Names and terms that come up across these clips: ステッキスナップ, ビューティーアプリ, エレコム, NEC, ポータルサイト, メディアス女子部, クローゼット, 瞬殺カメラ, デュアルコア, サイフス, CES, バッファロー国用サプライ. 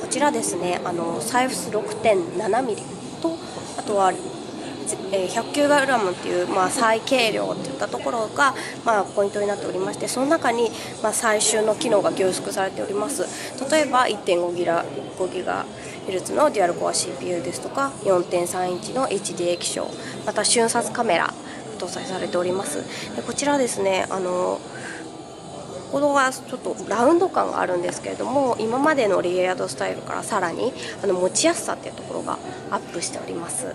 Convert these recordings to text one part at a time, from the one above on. こちらですね、サイフス 6.7 ミリと、あとは109g っていう、最軽量といったところが、ポイントになっておりまして、その中に、最終の機能が凝縮されております。例えば 1.5GHz のデュアルコア CPU ですとか 4.3 インチの HD 液晶、また瞬殺カメラ搭載されております。でこちらですね、ここはちょっとラウンド感があるんですけれども、今までのレイヤードスタイルからさらに持ちやすさっていうところがアップしております。はい、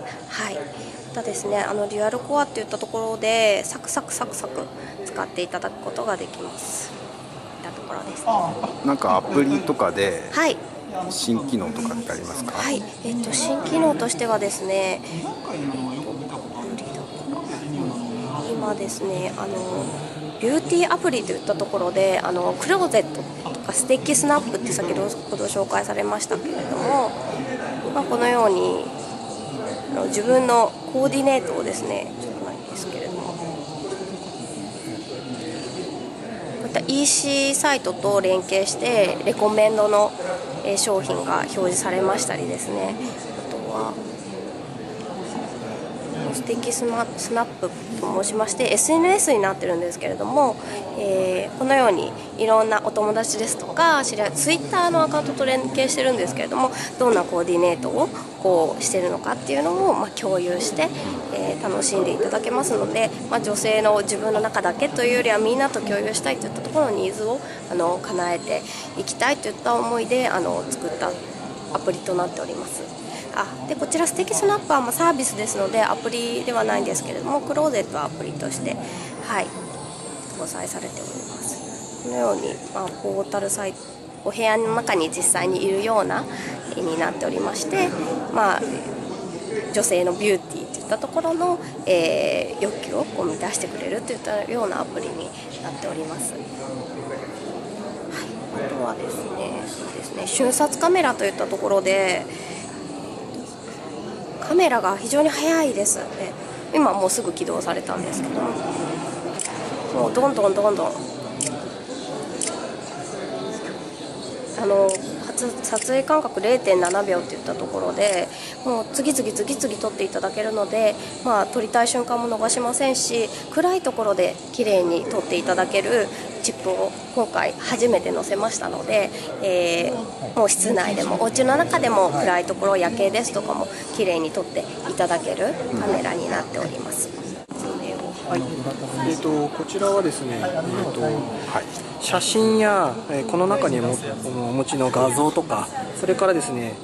またですね、デュアルコアっていったところでサクサク使っていただくことができます。だところです、ね、なんかアプリとかで、はい、新機能とかってありますか？はい、新機能としてはですね、今ですね、ビューティーアプリといったところで、クローゼットとかステッキスナップって先ほど紹介されましたけれども、このように自分のコーディネートをですね、ちょっとないんですけれども、こういった EC サイトと連携してレコメンドの商品が表示されましたりですね、あとはステッキスナップと申しまして SNS になってるんですけれども、このようにいろんなお友達ですとか知り合い Twitter のアカウントと連携してるんですけれども、どんなコーディネートをこうしてるのかっていうのを共有して、楽しんでいただけますので、女性の自分の中だけというよりはみんなと共有したいといったところのニーズを叶えていきたいといった思いで作ったアプリとなっております。でこちらステキスナップはサービスですのでアプリではないんですけれども、クローゼットはアプリとして、搭載されております。このように、ポータルサイト、お部屋の中に実際にいるような絵になっておりまして、女性のビューティーといったところの、欲求を満たしてくれるといったようなアプリになっております。あとはですね、瞬殺カメラといったところでカメラが非常に速いです。今もうすぐ起動されたんですけど、もうどんどん撮影間隔 0.7 秒っていったところで、もう次々撮っていただけるので、撮りたい瞬間も逃しませんし、暗いところで綺麗に撮っていただけるチップを今回初めて載せましたので、もう室内でもお家の中でも暗いところ、夜景ですとかも綺麗に撮っていただけるカメラになっております。こちらはですね、写真やこの中にお持ちの画像とか、それからですね、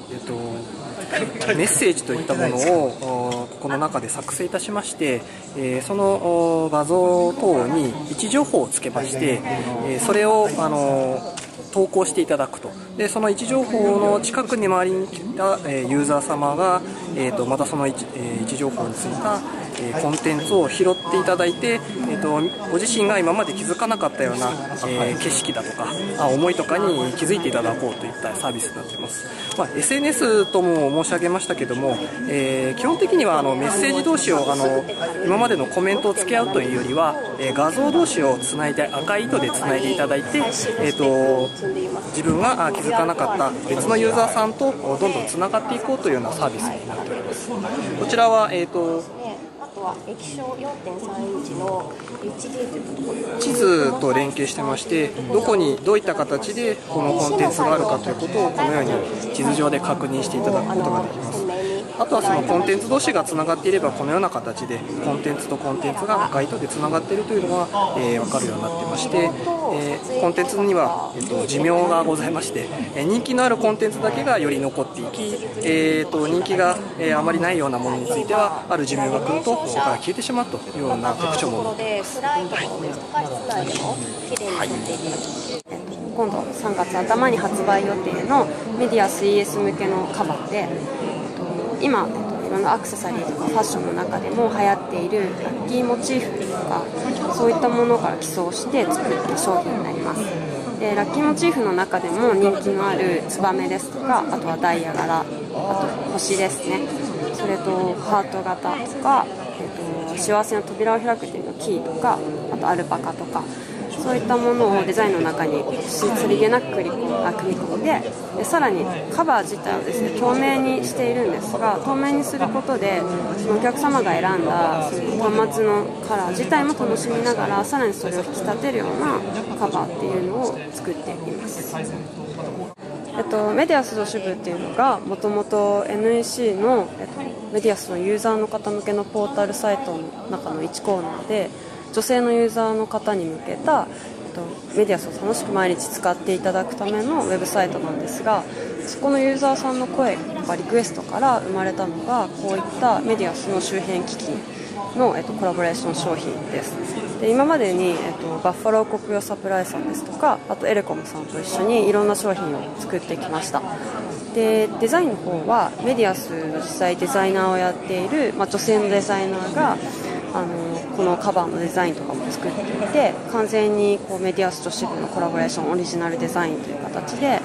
メッセージといったものをこの中で作成いたしまして、その画像等に位置情報をつけまして、それを投稿していただくと。でその位置情報の近くに周りに来たユーザー様が、またその位置情報についたコンテンツを拾っていただいて、ご自身が今まで気づかなかったような、景色だとか思いとかに気づいていただこうといったサービスになっています。SNS とも申し上げましたけども、基本的にはメッセージ同士を今までのコメントを付け合うというよりは、画像同士をつないで赤い糸でつないでいただいて、自分が気づかなかった別のユーザーさんとどんどんつながっていこうというようなサービスになっております。こちらは、液晶 4.3 インチの HD というところ、地図と連携してまして、どこにどういった形でこのコンテンツがあるかということをこのように地図上で確認していただくことができます。あとはそのコンテンツ同士がつながっていれば、このような形でコンテンツとコンテンツが赤い糸でつながっているというのが分かるようになってまして、コンテンツには寿命がございまして、人気のあるコンテンツだけがより残っていき、人気があまりないようなものについてはある寿命が来るとここから消えてしまうというような特徴もあります。今度3月頭に発売予定のメディア CES 向けのカバーで、今いろんなアクセサリーとかファッションの中でも流行っているラッキーモチーフとか、そういったものから寄贈して作った商品になります。でラッキーモチーフの中でも人気のあるツバメですとか、あとはダイヤ柄、あと星ですね、それとハート型とか、幸せの扉を開くというキーとか、あとアルパカとか、そういったものをデザインの中にさりげなく組み込んで、さらにカバー自体をですね、透明にしているんですが、透明にすることでそのお客様が選んだその端末のカラー自体も楽しみながら、さらにそれを引き立てるようなカバーっていうのを作っています。メディアス女子部っていうのがもともと NEC のメディアスのユーザーの方向けのポータルサイトの中の1コーナーで、女性のユーザーの方に向けたメディアスを楽しく毎日使っていただくためのウェブサイトなんですが、そこのユーザーさんの声とかリクエストから生まれたのが、こういったメディアスの周辺機器のコラボレーション商品です。で、今までにバッファロー国用サプライさんですとか、あとエレコムさんと一緒にいろんな商品を作ってきました。で、デザインの方はメディアスの実際デザイナーをやっている、女性のデザイナーがこのカバーのデザインとかも作っていて、完全にメディアス女子部のコラボレーションオリジナルデザインという形で、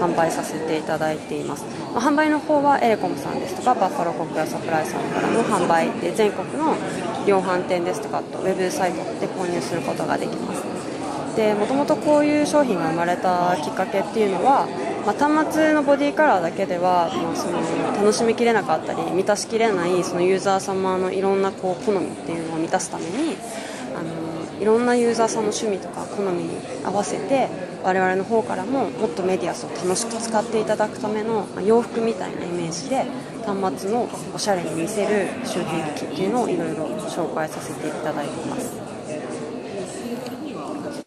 販売させていただいています。販売の方はエレコムさんですとかバッファロー国際サプライさんからの販売で、全国の量販店ですとかとウェブサイトで購入することができます。で、もともとこういう商品が生まれたきっかけっていうのは、端末のボディカラーだけでは、その楽しみきれなかったり満たしきれない、そのユーザー様のいろんな好みっていうのを満たすために、いろんなユーザーさんの趣味とか好みに合わせて、我々の方からももっとメディアスを楽しく使っていただくための洋服みたいなイメージで、端末のおしゃれに見せる周辺機器っていうのをいろいろ紹介させていただいています。